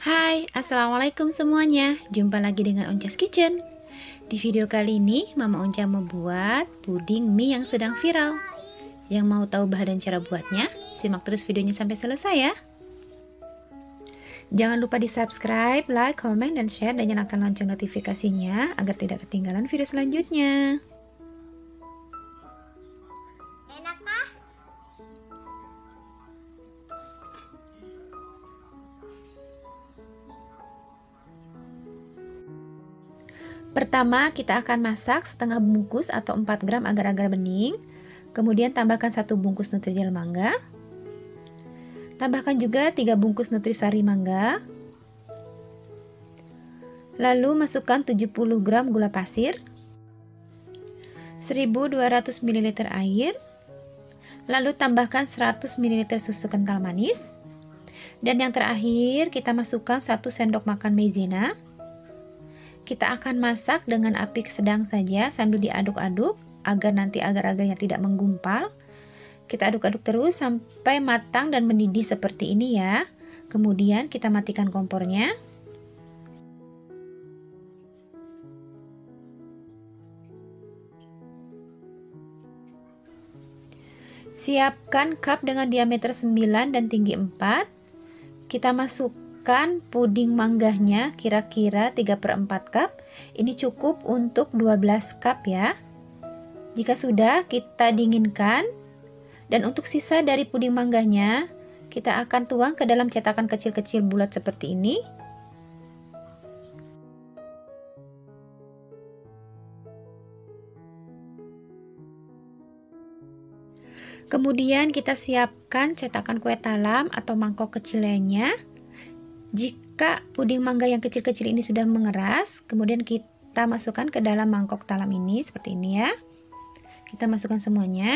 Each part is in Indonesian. Hai, Assalamualaikum semuanya. Jumpa lagi dengan Onca's Kitchen. Di video kali ini, Mama Onca membuat puding mie yang sedang viral. Yang mau tahu bahan dan cara buatnya, simak terus videonya sampai selesai ya. Jangan lupa di subscribe, like, comment, dan share, dan nyalakan lonceng notifikasinya agar tidak ketinggalan video selanjutnya. Pertama, kita akan masak setengah bungkus atau 4 gram agar-agar bening. Kemudian tambahkan 1 bungkus nutrijel mangga. Tambahkan juga 3 bungkus nutrisari mangga. Lalu masukkan 70 gram gula pasir, 1200 ml air. Lalu tambahkan 100 ml susu kental manis. Dan yang terakhir, kita masukkan 1 sendok makan maizena. Kita akan masak dengan api sedang saja sambil diaduk-aduk agar nanti agar-agarnya tidak menggumpal. Kita aduk-aduk terus sampai matang dan mendidih seperti ini ya. Kemudian kita matikan kompornya. Siapkan cup dengan diameter 9 dan tinggi 4. Kita masukkan puding mangganya kira-kira 3/4 cup. Ini cukup untuk 12 cup ya. Jika sudah, kita dinginkan. Dan untuk sisa dari puding mangganya, kita akan tuang ke dalam cetakan kecil-kecil bulat seperti ini. Kemudian kita siapkan cetakan kue talam atau mangkok kecil lainnya. Jika puding mangga yang kecil-kecil ini sudah mengeras, kemudian kita masukkan ke dalam mangkok talam ini seperti ini ya. Kita masukkan semuanya.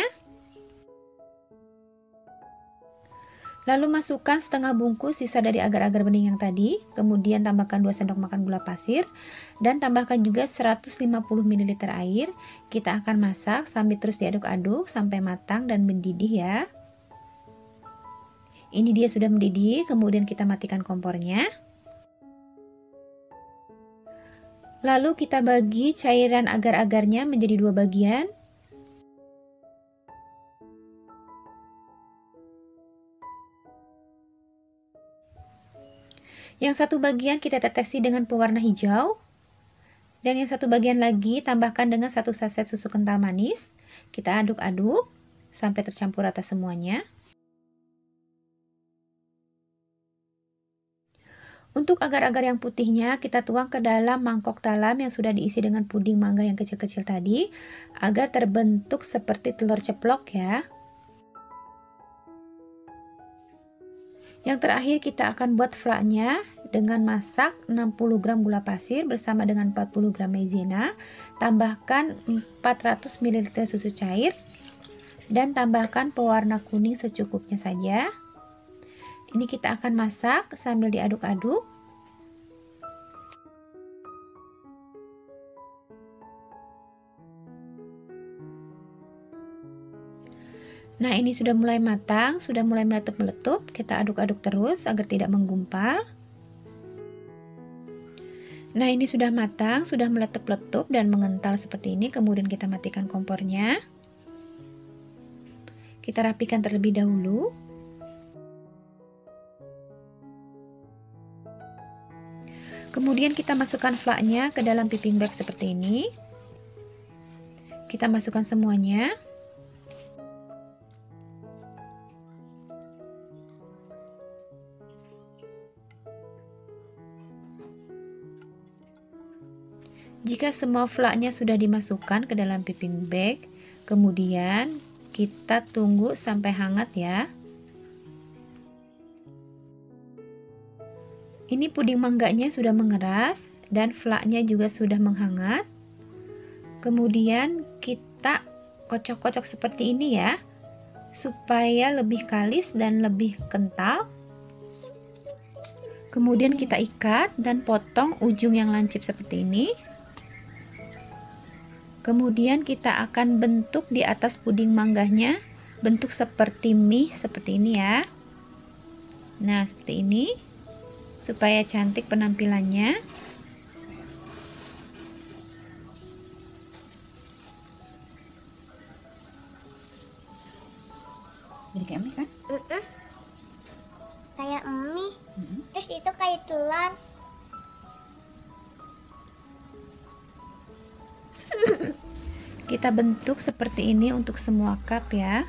Lalu masukkan setengah bungkus sisa dari agar-agar bening yang tadi. Kemudian tambahkan 2 sendok makan gula pasir. Dan tambahkan juga 150 ml air. Kita akan masak sambil terus diaduk-aduk sampai matang dan mendidih ya. Ini dia sudah mendidih, kemudian kita matikan kompornya. Lalu kita bagi cairan agar-agarnya menjadi 2 bagian. Yang satu bagian kita tetesi dengan pewarna hijau. Dan yang satu bagian lagi tambahkan dengan 1 saset susu kental manis. Kita aduk-aduk sampai tercampur rata semuanya. Untuk agar-agar yang putihnya, kita tuang ke dalam mangkok talam yang sudah diisi dengan puding mangga yang kecil-kecil tadi, agar terbentuk seperti telur ceplok ya. Yang terakhir kita akan buat flaknya dengan masak 60 gram gula pasir bersama dengan 40 gram maizena, tambahkan 400 ml susu cair, dan tambahkan pewarna kuning secukupnya saja. Ini kita akan masak sambil diaduk-aduk. Nah, ini sudah mulai matang, sudah mulai meletup-meletup. Kita aduk-aduk terus agar tidak menggumpal. Nah, ini sudah matang, sudah meletup-letup dan mengental seperti ini. Kemudian kita matikan kompornya. Kita rapikan terlebih dahulu. Kemudian kita masukkan flaknya ke dalam piping bag seperti ini. Kita masukkan semuanya. Jika semua flaknya sudah dimasukkan ke dalam piping bag, kemudian kita tunggu sampai hangat ya. Ini puding mangganya sudah mengeras dan flaknya juga sudah menghangat. Kemudian kita kocok-kocok seperti ini ya, supaya lebih kalis dan lebih kental. Kemudian kita ikat dan potong ujung yang lancip seperti ini. Kemudian kita akan bentuk di atas puding mangganya, bentuk seperti mie seperti ini ya. Nah, seperti ini. supaya cantik penampilannya. Jadi kayak mie kan? Kayak mie. Terus itu kayak tulang. Kita bentuk seperti ini untuk semua cup ya.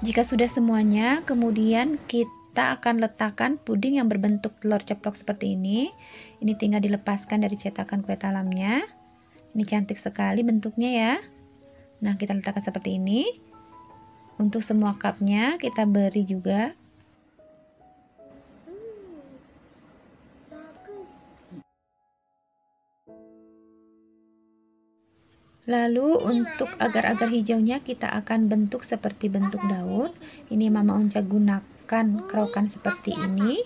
Jika sudah semuanya, kemudian kita akan letakkan puding yang berbentuk telur ceplok seperti ini. Ini tinggal dilepaskan dari cetakan kue talamnya. Ini cantik sekali bentuknya ya. Nah, kita letakkan seperti ini. Untuk semua cupnya kita beri juga. Lalu untuk agar-agar hijaunya kita akan bentuk seperti bentuk daun. Ini Mama Onca gunakan kerokan seperti ini.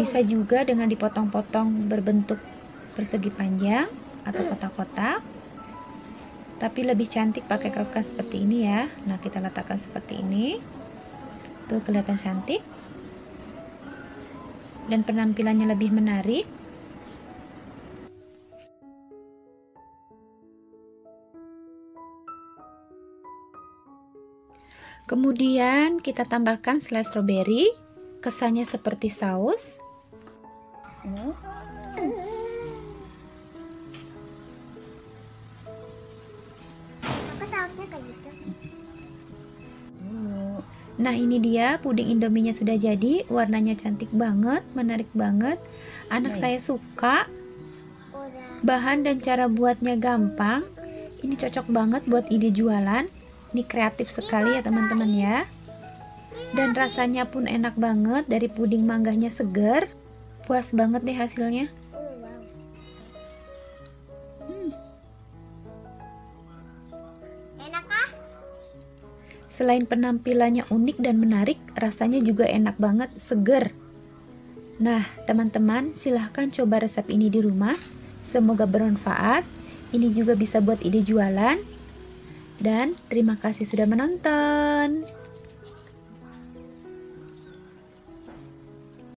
Bisa juga dengan dipotong-potong berbentuk persegi panjang atau kotak-kotak. Tapi lebih cantik pakai kerokan seperti ini ya. Nah, kita letakkan seperti ini. Tuh, kelihatan cantik. Dan penampilannya lebih menarik. Kemudian kita tambahkan selai stroberi, kesannya seperti saus. Apa sausnya kayak gitu? Nah, ini dia puding Indominya sudah jadi, warnanya cantik banget, menarik banget. Anak saya suka. Bahan dan cara buatnya gampang. Ini cocok banget buat ide jualan. Ini kreatif sekali ya teman-teman ya. Dan rasanya pun enak banget, dari puding mangganya seger. Puas banget deh hasilnya. Enak kah? Selain penampilannya unik dan menarik, rasanya juga enak banget, seger. Nah teman-teman, silahkan coba resep ini di rumah. Semoga bermanfaat. Ini juga bisa buat ide jualan. Dan terima kasih sudah menonton.